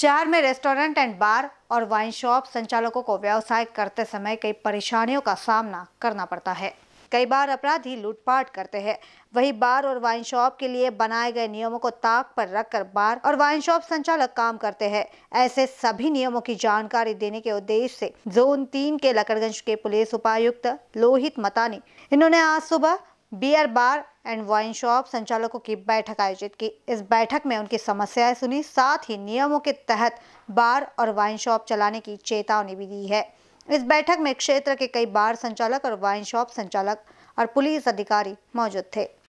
शहर में restaurant and बार और वाइन शॉप संचालकों को व्यवसाय करते समय कई परेशानियों का सामना करना पड़ता है। कई बार अपराधी लूटपाट करते हैं। वही बार और वाइन शॉप के लिए बनाए गए नियमों को ताक पर रखकर बार और वाइन शॉप संचालक काम करते हैं। ऐसे सभी नियमों की जानकारी देने के उद्देश्य से जोन 3 के लकड़गंज के पुलिस उपायुक्त लोहित मतानी इन्होंने आज सुबह beer bar and wine shop संचालकों की बैठक आयोजित की। इस बैठक में उनकी समस्याएं सुनी, साथ ही नियमों के तहत बार और वाइन शॉप चलाने की चेतावनी भी दी है। इस बैठक में क्षेत्र के कई बार संचालक और वाइन शॉप संचालक और पुलिस अधिकारी मौजूद थे।